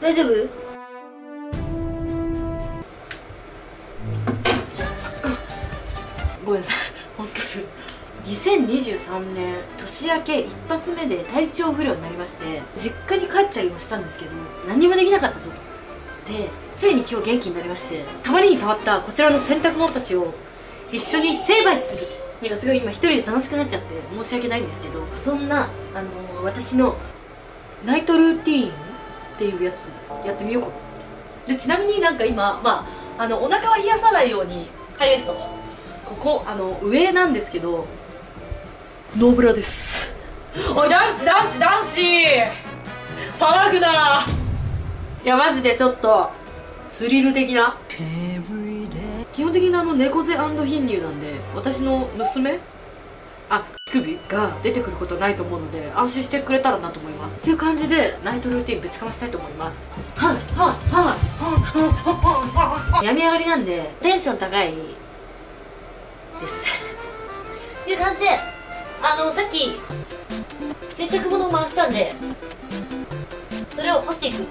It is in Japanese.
大丈夫？ごめんなさい、本当に2023年年明け一発目で体調不良になりまして、実家に帰ったりもしたんですけど、何もできなかったぞと。でついに今日元気になりまして、たまりにたまったこちらの洗濯物たちを一緒に成敗する。なんかすごい今一人で楽しくなっちゃって申し訳ないんですけど、そんな私のナイトルーティーンっていうやつやってみようかな。でちなみになんか今、お腹は冷やさないようにハイウエスト、ここ上なんですけどノーブラです。おい男子騒ぐな。いやマジでちょっとスリル的な、基本的に猫背&貧乳なんで、私の娘首が出てくることないと思うので安心してくれたらなと思います。っていう感じでナイトルーティンぶちかましたいと思います。はいはいはい。病み上がりなんでテンション高いですっていう感じで、さっき洗濯物を回したんでそれを干していく。